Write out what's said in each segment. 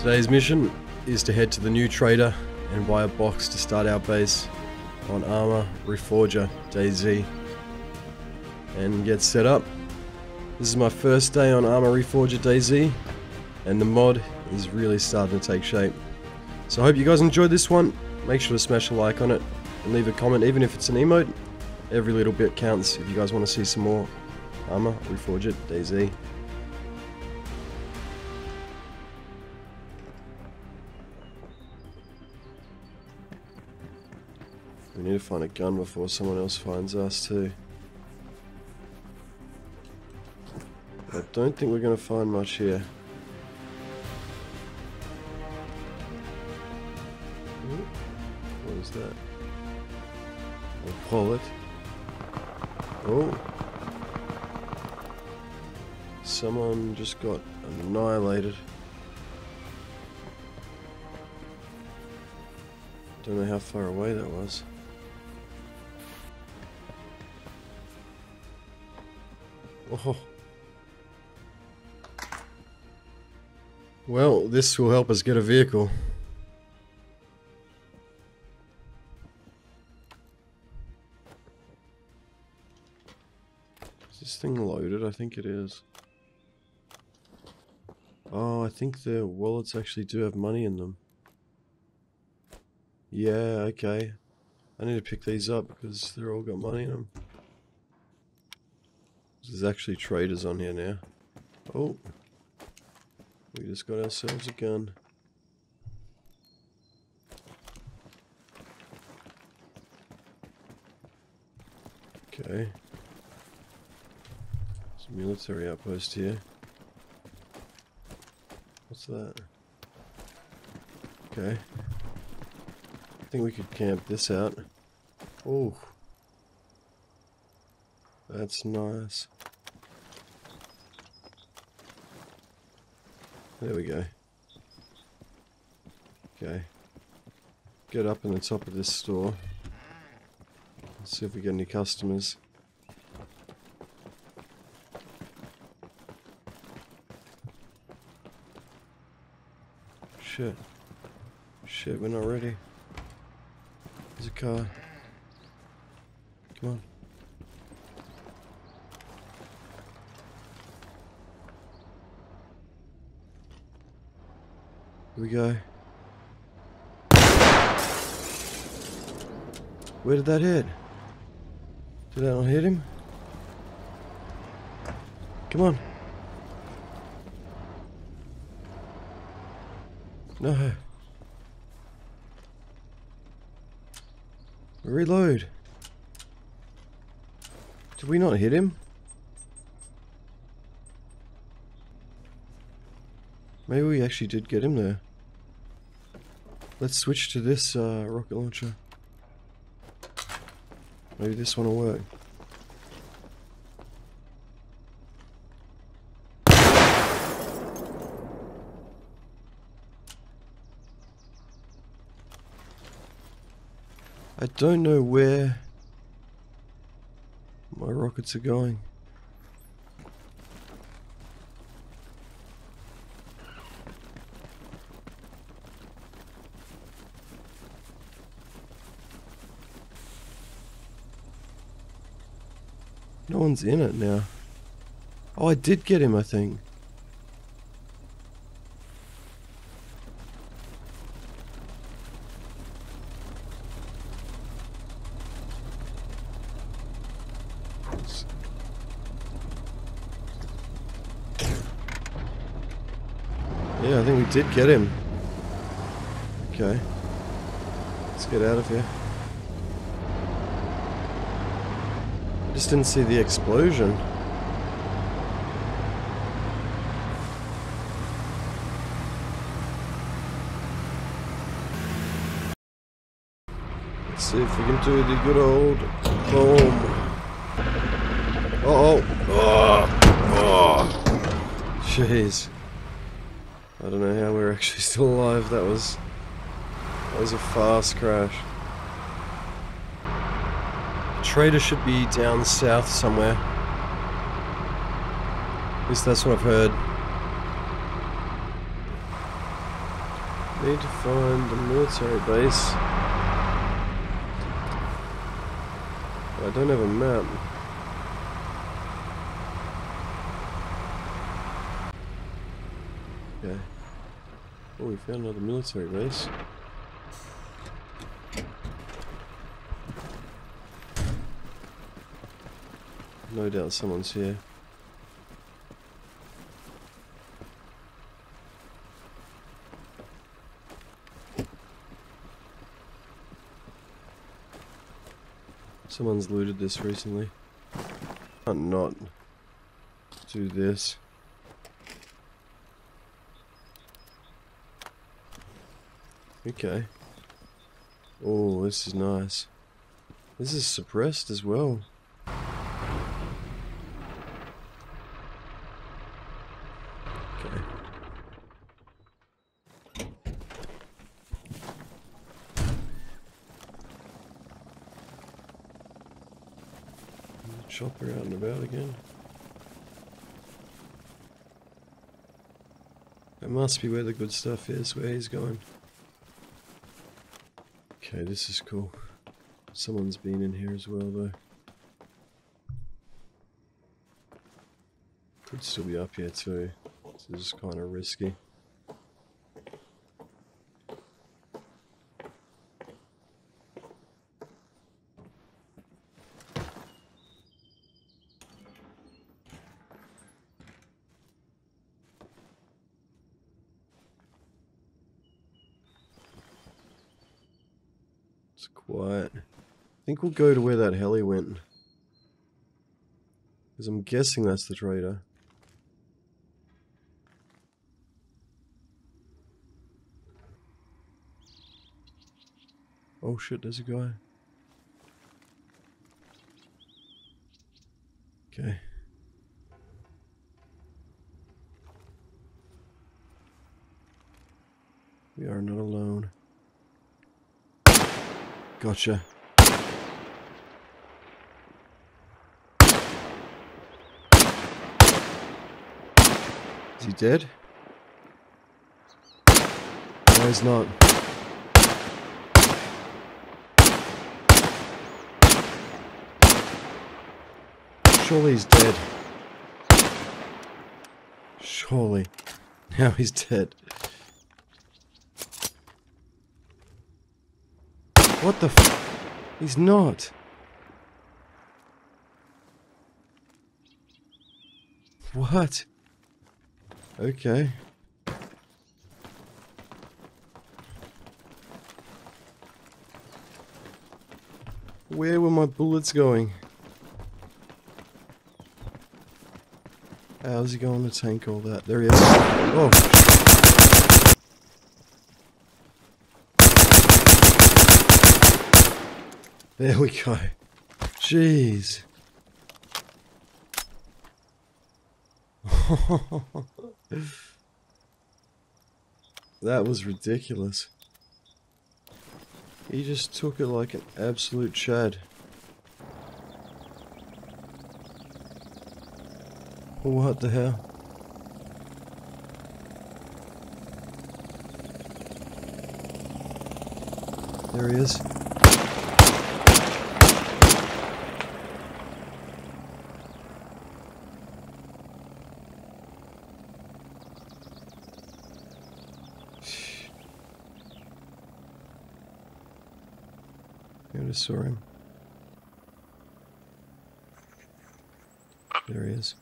Today's mission is to head to the new trader and buy a box to start our base on Arma Reforger DayZ and get set up. This is my first day on Arma Reforger DayZ and the mod is really starting to take shape. So I hope you guys enjoyed this one. Make sure to smash a like on it and leave a comment, even if it's an emote. Every little bit counts if you guys want to see some more Arma Reforger DayZ. We need to find a gun before someone else finds us too. I don't think we're going to find much here. What is that? A bullet. Oh. Someone just got annihilated. Don't know how far away that was. Oh. Well, this will help us get a vehicle. Is this thing loaded? I think it is. Oh, I think the wallets actually do have money in them. Yeah, okay. I need to pick these up because they're all got money in them. There's actually traders on here now. Oh. We just got ourselves a gun. Okay. There's a military outpost here. What's that? Okay. I think we could camp this out. Oh. That's nice. There we go. Okay. Get up in the top of this store. Let's see if we get any customers. Shit. Shit, we're not ready. There's a car. Come on. Here we go. Where did that hit? Did that not hit him? Come on. No. Reload. Did we not hit him? Maybe we actually did get him there. Let's switch to this rocket launcher. Maybe this one will work. I don't know where my rockets are going. No one's in it now. Oh, I did get him, I think. Yeah, I think we did get him. Okay. Let's get out of here. I just didn't see the explosion. Let's see if we can do the good old boom. Uh-oh. Oh. Jeez. I don't know how we're actually still alive. That was a fast crash. The trader should be down south somewhere. At least that's what I've heard. Need to find the military base. I don't have a map. Okay. Oh, we found another military base. No doubt someone's here. Someone's looted this recently. Can't not do this. Okay. Oh, this is nice. This is suppressed as well. Chopper out and about again. That must be where the good stuff is, where he's going. Okay, this is cool. Someone's been in here as well though. Could still be up here too. This is kind of risky. It's quiet. I think we'll go to where that heli went. Because I'm guessing that's the trader. Oh shit, there's a guy. Okay. We are not alone. Gotcha. Is he dead? No, he's not. Surely he's dead. Surely. Now he's dead. What the f? He's not. What? Okay. Where were my bullets going? How's he going to tank all that? There he is. Oh. There we go. Jeez. That was ridiculous. He just took it like an absolute chad. What the hell? There he is. I saw him. There he is.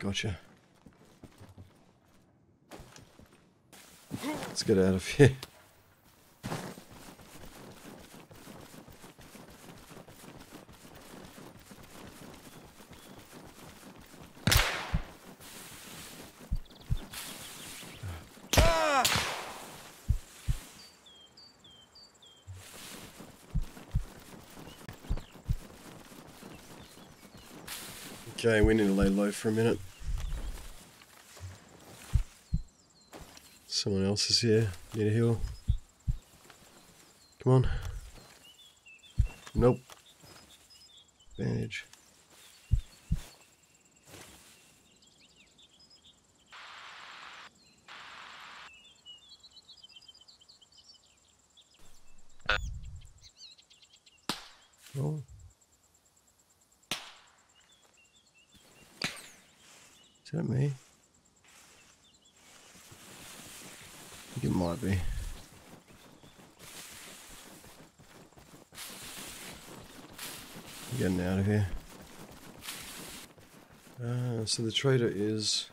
Gotcha. Let's get out of here. Okay, we need to lay low for a minute. Someone else is here. Need a heal. Come on. Nope. Bandage. Oh. Is that me? I think it might be. I'm getting out of here. So the trader is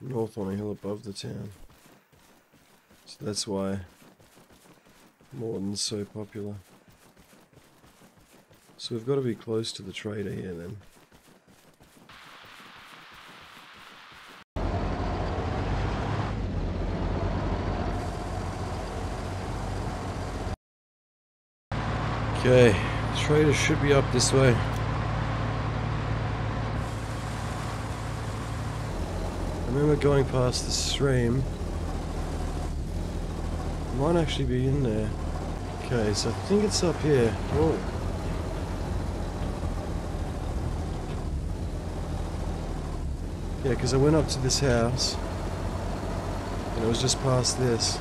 north on a hill above the town. So that's why Morton's so popular. So we've got to be close to the trader here then. Okay, the trader should be up this way. I remember going past the stream. It might actually be in there. Okay, so I think it's up here. Whoa. Yeah, because I went up to this house, and it was just past this.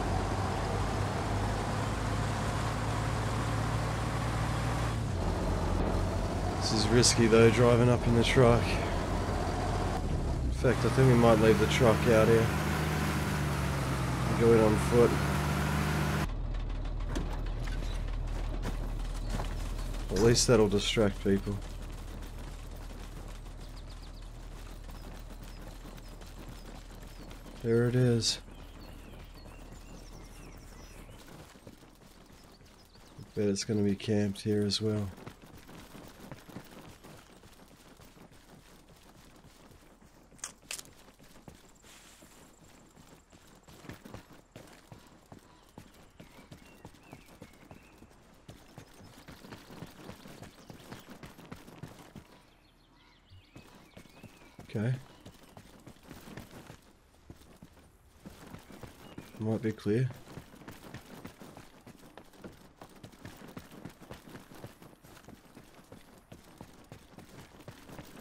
This is risky though, driving up in the truck. In fact, I think we might leave the truck out here and go in on foot. At least that'll distract people. There it is. I bet it's going to be camped here as well. Okay. Might be clear.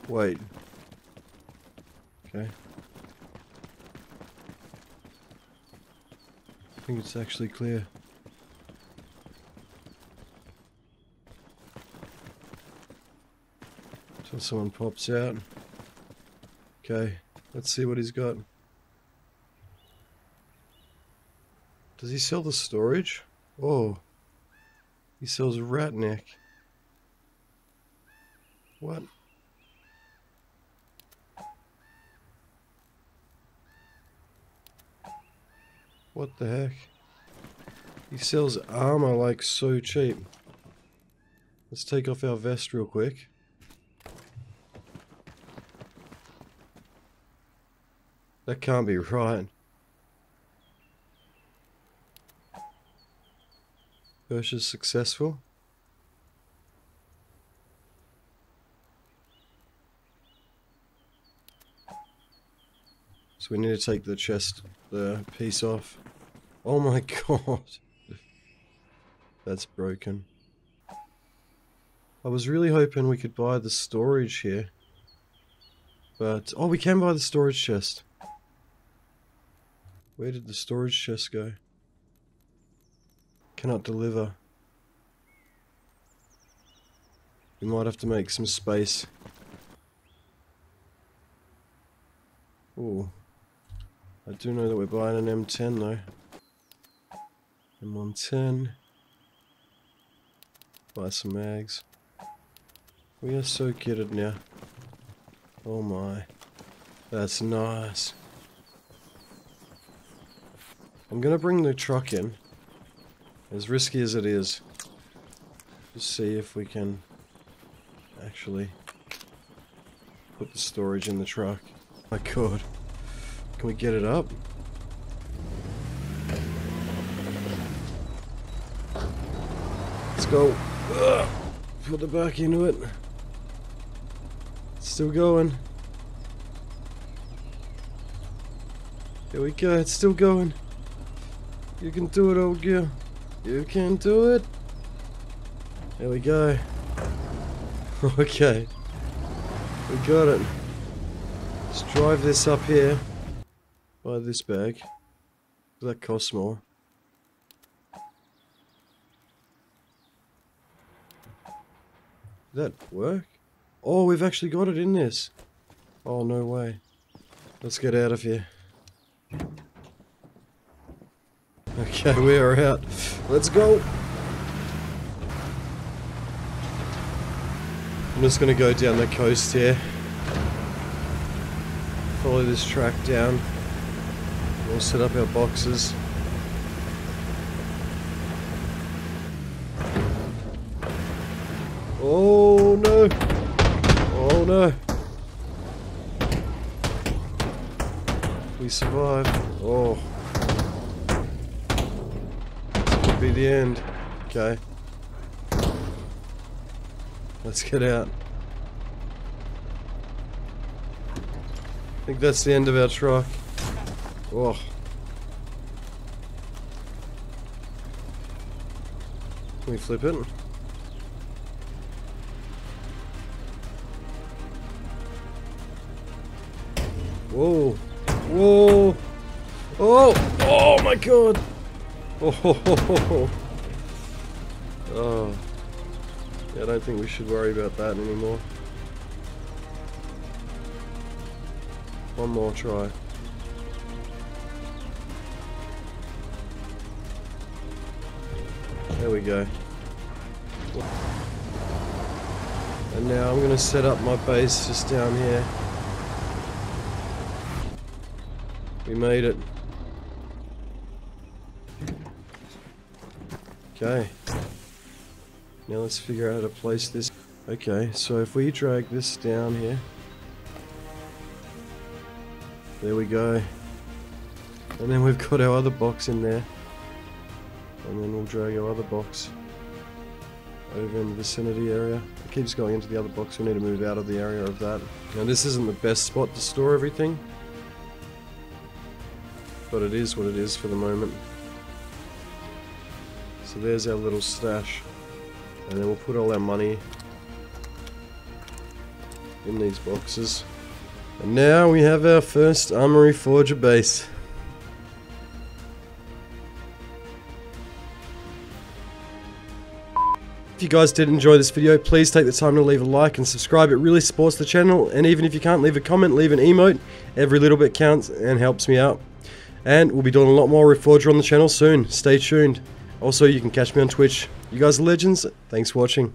Wait. Okay. I think it's actually clear. Until someone pops out. Okay, let's see what he's got. Does he sell the storage? Oh, he sells rat neck. What? What the heck? He sells armor like so cheap. Let's take off our vest real quick. That can't be right. Purchase successful. So we need to take the chest, the piece off. Oh my god. That's broken. I was really hoping we could buy the storage here. But, oh, we can buy the storage chest. Where did the storage chest go? Cannot deliver. We might have to make some space. Ooh. I do know that we're buying an M10 though. M110. Buy some mags. We are so kitted now. Oh my. That's nice. I'm gonna bring the truck in. As risky as it is, just see if we can actually put the storage in the truck. My god, can we get it up? Let's go. Ugh. Put the back into it. It's still going. Here we go, it's still going. You can do it, Ogier. You can do it. There we go. Okay. We got it. Let's drive this up here. Buy this bag. That costs more. Did that work? Oh, we've actually got it in this. Oh, no way. Let's get out of here. Okay, we are out. Let's go. I'm just going to go down the coast here. Follow this track down. We'll set up our boxes. Oh no! Oh no! We survived. Oh. This could be the end. Okay. Let's get out. I think that's the end of our truck. Oh. Can we flip it? Whoa. Whoa. Oh. Oh my god. Oh. Ho, ho, ho, ho. Oh. Yeah, I don't think we should worry about that anymore. One more try. There we go. And now I'm going to set up my base just down here. We made it. Okay. Now let's figure out how to place this. Okay, so if we drag this down here. There we go. And then we've got our other box in there. And then we'll drag our other box over in the vicinity area. It keeps going into the other box. We need to move out of the area of that. Now this isn't the best spot to store everything, but it is what it is for the moment. So there's our little stash. And then we'll put all our money in these boxes. And now we have our first Arma Reforger base. If you guys did enjoy this video, please take the time to leave a like and subscribe. It really supports the channel, and even if you can't leave a comment, leave an emote. Every little bit counts and helps me out. And we'll be doing a lot more Reforger on the channel soon. Stay tuned. Also, you can catch me on Twitch. You guys are legends. Thanks for watching.